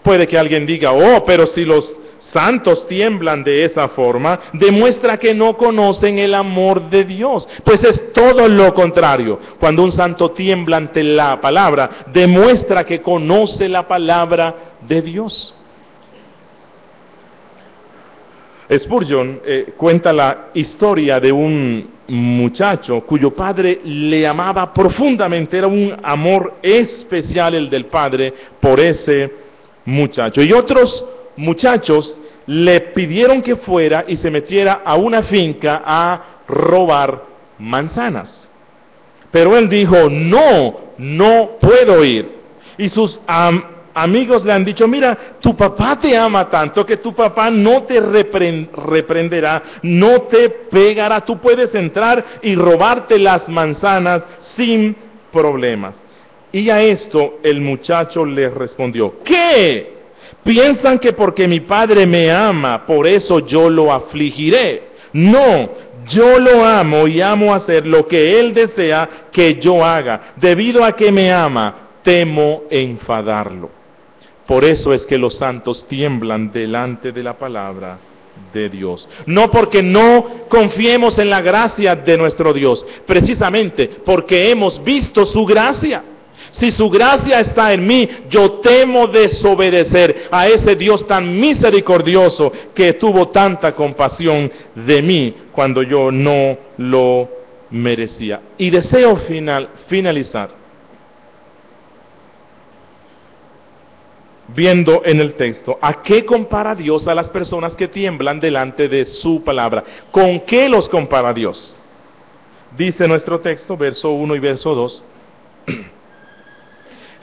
Puede que alguien diga: oh, pero si los santos tiemblan de esa forma, demuestra que no conocen el amor de Dios. Pues es todo lo contrario. Cuando un santo tiembla ante la palabra, demuestra que conoce la palabra de Dios. Spurgeon eh, cuenta la historia de un muchacho cuyo padre le amaba profundamente, era un amor especial el del padre por ese muchacho. Y otros muchachos le pidieron que fuera y se metiera a una finca a robar manzanas. Pero él dijo, no, no puedo ir. Y sus am amigos le han dicho, mira, tu papá te ama tanto que tu papá no te repre reprenderá, no te pegará, tú puedes entrar y robarte las manzanas sin problemas. Y a esto el muchacho le respondió, ¿qué? ¿Piensan que porque mi padre me ama, por eso yo lo afligiré? No, yo lo amo y amo hacer lo que él desea que yo haga. Debido a que me ama, temo enfadarlo. Por eso es que los santos tiemblan delante de la palabra de Dios. No porque no confiemos en la gracia de nuestro Dios, precisamente porque hemos visto su gracia. Si su gracia está en mí, yo temo desobedecer a ese Dios tan misericordioso que tuvo tanta compasión de mí cuando yo no lo merecía. Y deseo final, finalizar viendo en el texto, ¿a qué compara Dios a las personas que tiemblan delante de su palabra? ¿Con qué los compara Dios? Dice nuestro texto, verso uno y verso dos,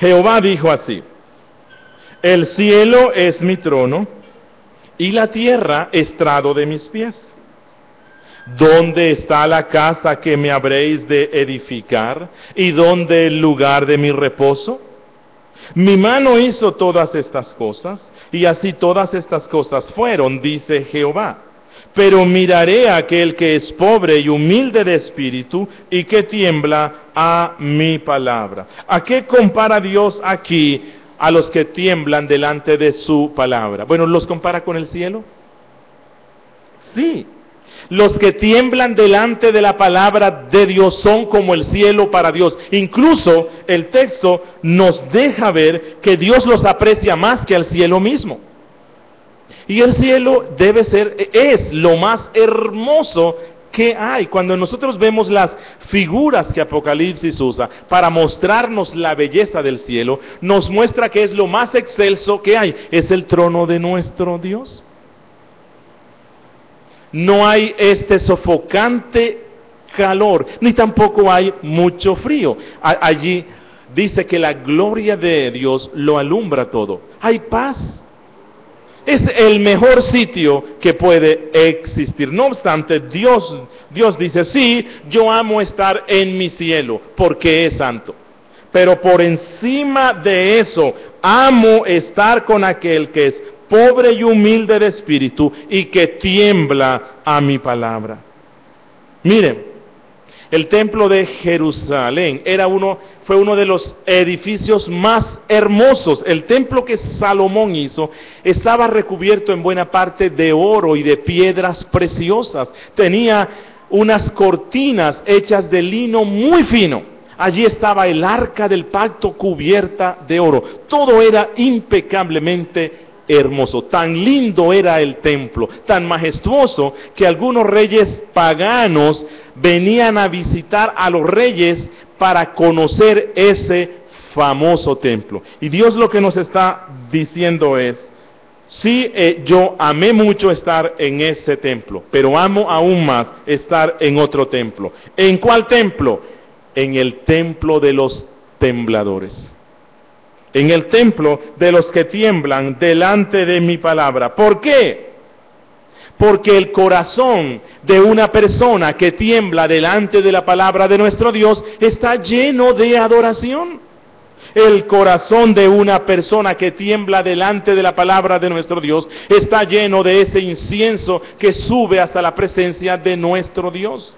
Jehová dijo así, el cielo es mi trono y la tierra estrado de mis pies. ¿Dónde está la casa que me habréis de edificar y dónde el lugar de mi reposo? Mi mano hizo todas estas cosas y así todas estas cosas fueron, dice Jehová. Pero miraré a aquel que es pobre y humilde de espíritu y que tiembla a mi palabra. ¿A qué compara Dios aquí a los que tiemblan delante de su palabra? Bueno, ¿los compara con el cielo? Sí. Los que tiemblan delante de la palabra de Dios son como el cielo para Dios. Incluso el texto nos deja ver que Dios los aprecia más que al cielo mismo. Y el cielo debe ser, es lo más hermoso que hay. Cuando nosotros vemos las figuras que Apocalipsis usa para mostrarnos la belleza del cielo, nos muestra que es lo más excelso que hay. Es el trono de nuestro Dios. No hay este sofocante calor, ni tampoco hay mucho frío. A- allí dice que la gloria de Dios lo alumbra todo. Hay paz. Es el mejor sitio que puede existir. No obstante, Dios, Dios dice, sí, yo amo estar en mi cielo, porque es santo. Pero por encima de eso, amo estar con aquel que es pobre y humilde de espíritu y que tiembla a mi palabra. Miren, el templo de Jerusalén era uno, fue uno de los edificios más hermosos. El templo que Salomón hizo estaba recubierto en buena parte de oro y de piedras preciosas. Tenía unas cortinas hechas de lino muy fino. Allí estaba el arca del pacto cubierta de oro. Todo era impecablemente hermoso. Tan lindo era el templo, tan majestuoso, que algunos reyes paganos venían a visitar a los reyes para conocer ese famoso templo. Y Dios lo que nos está diciendo es, sí, eh, yo amé mucho estar en ese templo, pero amo aún más estar en otro templo. ¿En cuál templo? En el templo de los tembladores. En el templo de los que tiemblan delante de mi palabra. ¿Por qué? Porque el corazón de una persona que tiembla delante de la palabra de nuestro Dios está lleno de adoración. El corazón de una persona que tiembla delante de la palabra de nuestro Dios está lleno de ese incienso que sube hasta la presencia de nuestro Dios.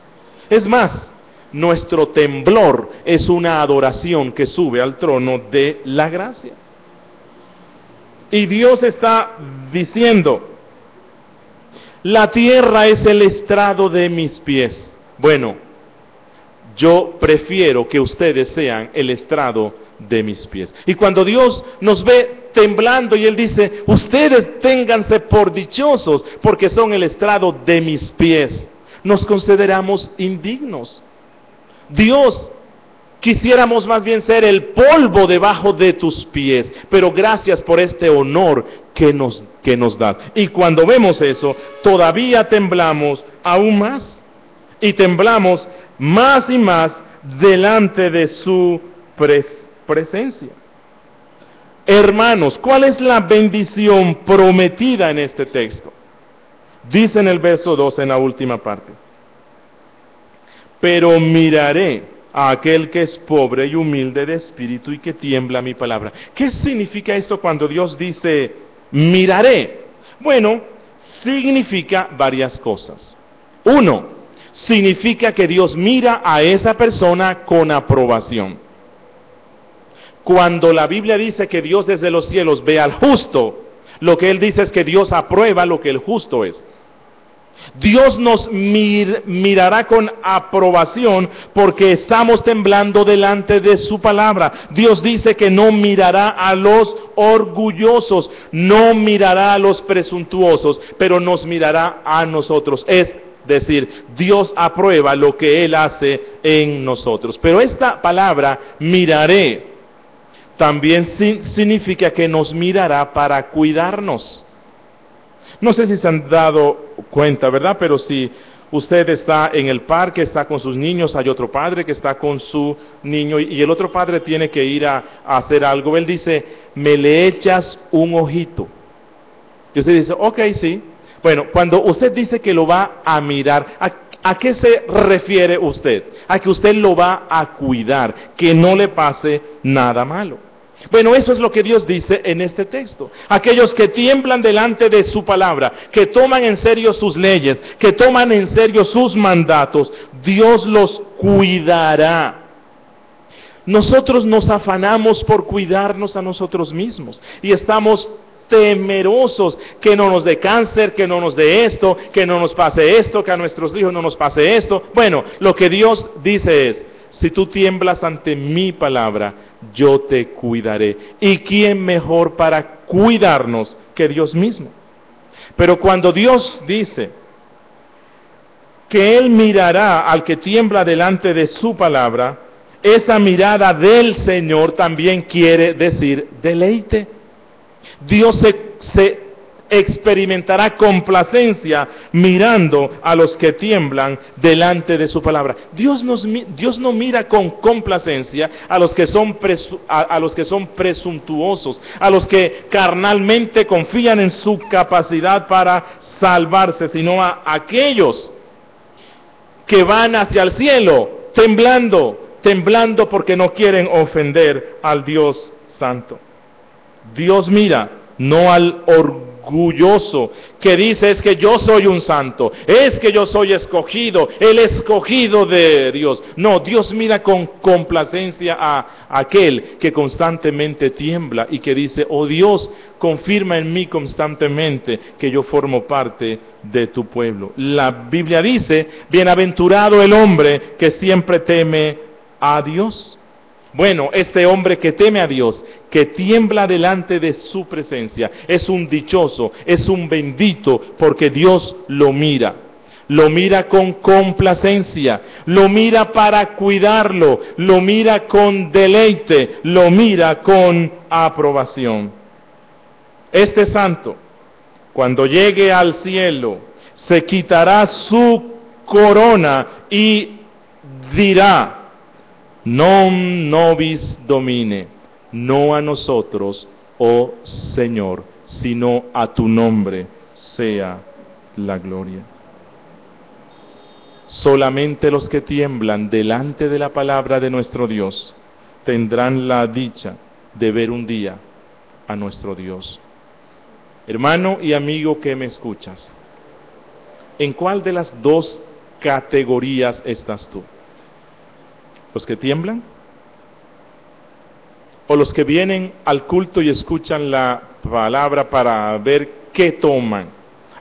Es más, nuestro temblor es una adoración que sube al trono de la gracia. Y Dios está diciendo, la tierra es el estrado de mis pies. Bueno, yo prefiero que ustedes sean el estrado de mis pies. Y cuando Dios nos ve temblando, y él dice: ustedes ténganse por dichosos, porque son el estrado de mis pies. Nos consideramos indignos. Dios, quisiéramos más bien ser el polvo debajo de tus pies, pero gracias por este honor que nos, que nos das. Y cuando vemos eso, todavía temblamos aún más, y temblamos más y más delante de su pres presencia. Hermanos, ¿cuál es la bendición prometida en este texto? Dice en el verso doce, en la última parte: pero miraré a aquel que es pobre y humilde de espíritu y que tiembla mi palabra. ¿Qué significa esto cuando Dios dice miraré? Bueno, significa varias cosas. Uno, significa que Dios mira a esa persona con aprobación. Cuando la Biblia dice que Dios desde los cielos ve al justo, lo que él dice es que Dios aprueba lo que el justo es. Dios nos mir, mirará con aprobación porque estamos temblando delante de su palabra. Dios dice que no mirará a los orgullosos, no mirará a los presuntuosos, pero nos mirará a nosotros. Es decir, Dios aprueba lo que Él hace en nosotros. Pero esta palabra, miraré, también significa que nos mirará para cuidarnos. No sé si se han dado cuenta, ¿verdad? Pero si usted está en el parque, está con sus niños, hay otro padre que está con su niño y el otro padre tiene que ir a, a hacer algo. Él dice, me le echas un ojito. Y usted dice, ok, sí. Bueno, cuando usted dice que lo va a mirar, ¿a, a qué se refiere usted? A que usted lo va a cuidar, que no le pase nada malo. Bueno, eso es lo que Dios dice en este texto. Aquellos que tiemblan delante de su palabra, que toman en serio sus leyes, que toman en serio sus mandatos, Dios los cuidará. Nosotros nos afanamos por cuidarnos a nosotros mismos y estamos temerosos que no nos dé cáncer, que no nos dé esto, que no nos pase esto, que a nuestros hijos no nos pase esto. Bueno, lo que Dios dice es, si tú tiemblas ante mi palabra, yo te cuidaré. ¿Y quién mejor para cuidarnos que Dios mismo? Pero cuando Dios dice que Él mirará al que tiembla delante de su palabra, esa mirada del Señor también quiere decir deleite. Dios se, se experimentará complacencia mirando a los que tiemblan delante de su palabra. Dios, nos, Dios no mira con complacencia a los que son presu, a, a los que son presuntuosos, a los que carnalmente confían en su capacidad para salvarse, sino a aquellos que van hacia el cielo temblando, temblando porque no quieren ofender al Dios Santo. Dios mira no al orgullo orgulloso, que dice es que yo soy un santo, es que yo soy escogido, el escogido de Dios. No, Dios mira con complacencia a aquel que constantemente tiembla y que dice, oh Dios, confirma en mí constantemente que yo formo parte de tu pueblo. La Biblia dice, bienaventurado el hombre que siempre teme a Dios. Bueno, este hombre que teme a Dios, que tiembla delante de su presencia, es un dichoso, es un bendito, porque Dios lo mira. Lo mira con complacencia, lo mira para cuidarlo, lo mira con deleite, lo mira con aprobación. Este santo, cuando llegue al cielo, se quitará su corona y dirá, non nobis domine, no a nosotros, oh Señor, sino a tu nombre sea la gloria. Solamente los que tiemblan delante de la palabra de nuestro Dios tendrán la dicha de ver un día a nuestro Dios. Hermano y amigo que me escuchas, ¿en cuál de las dos categorías estás tú? ¿Los que tiemblan? ¿O los que vienen al culto y escuchan la palabra para ver qué toman,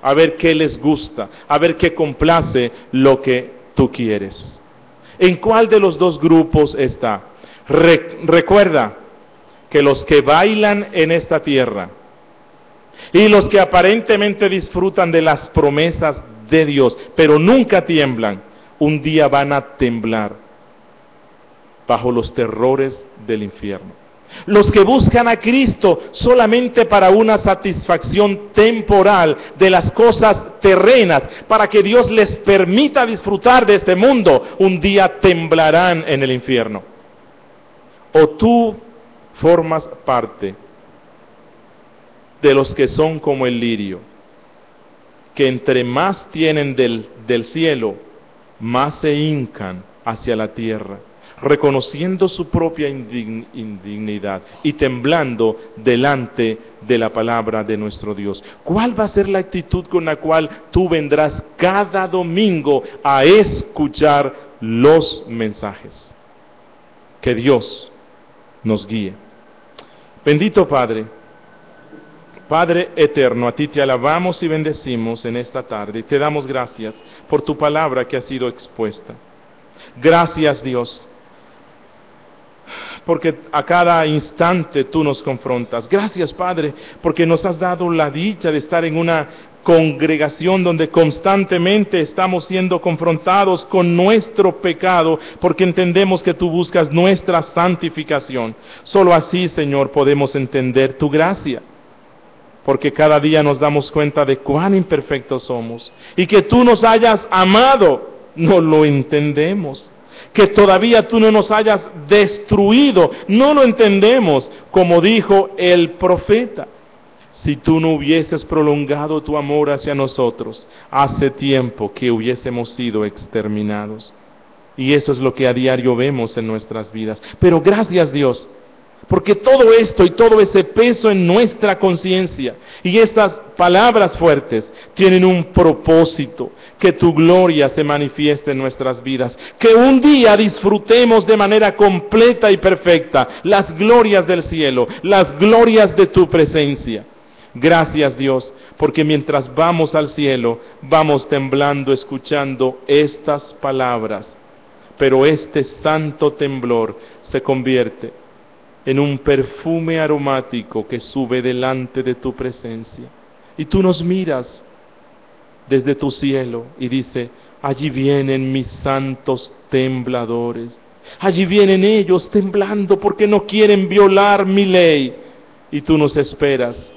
a ver qué les gusta, a ver qué complace lo que tú quieres? ¿En cuál de los dos grupos está? Re- recuerda, que los que bailan en esta tierra y los que aparentemente disfrutan de las promesas de Dios, pero nunca tiemblan, un día van a temblar bajo los terrores del infierno. Los que buscan a Cristo solamente para una satisfacción temporal de las cosas terrenas, para que Dios les permita disfrutar de este mundo, un día temblarán en el infierno. O tú formas parte de los que son como el lirio, que entre más tienen del, del cielo, más se hincan hacia la tierra, reconociendo su propia indign- indignidad y temblando delante de la palabra de nuestro Dios. ¿Cuál va a ser la actitud con la cual tú vendrás cada domingo a escuchar los mensajes? Que Dios nos guíe. Bendito Padre, Padre eterno, a ti te alabamos y bendecimos en esta tarde. Te damos gracias por tu palabra que ha sido expuesta. Gracias, Dios, porque a cada instante tú nos confrontas. Gracias, Padre, porque nos has dado la dicha de estar en una congregación donde constantemente estamos siendo confrontados con nuestro pecado, porque entendemos que tú buscas nuestra santificación. Solo así, Señor, podemos entender tu gracia, porque cada día nos damos cuenta de cuán imperfectos somos, y que tú nos hayas amado, no lo entendemos. Que todavía tú no nos hayas destruido, no lo entendemos. Como dijo el profeta: si tú no hubieses prolongado tu amor hacia nosotros, hace tiempo que hubiésemos sido exterminados. Y eso es lo que a diario vemos en nuestras vidas. Pero gracias, Dios, porque todo esto y todo ese peso en nuestra conciencia y estas palabras fuertes tienen un propósito: que tu gloria se manifieste en nuestras vidas, que un día disfrutemos de manera completa y perfecta las glorias del cielo, las glorias de tu presencia. Gracias, Dios, porque mientras vamos al cielo, vamos temblando escuchando estas palabras, pero este santo temblor se convierte en un perfume aromático que sube delante de tu presencia. Y tú nos miras desde tu cielo y dice: allí vienen mis santos tembladores, allí vienen ellos temblando porque no quieren violar mi ley. Y tú nos esperas,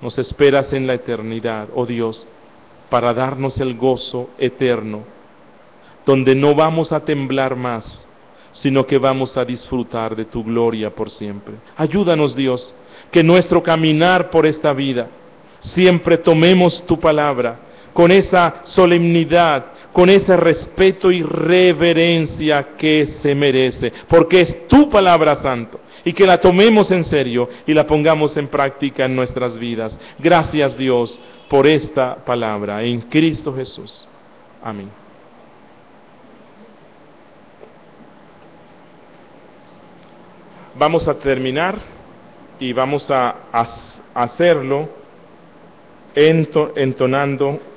nos esperas en la eternidad, oh Dios, para darnos el gozo eterno, donde no vamos a temblar más, sino que vamos a disfrutar de tu gloria por siempre. Ayúdanos, Dios, que nuestro caminar por esta vida siempre tomemos tu palabra con esa solemnidad, con ese respeto y reverencia que se merece, porque es tu palabra, Santo, y que la tomemos en serio y la pongamos en práctica en nuestras vidas. Gracias, Dios, por esta palabra, en Cristo Jesús. Amén. Vamos a terminar y vamos a hacerlo entonando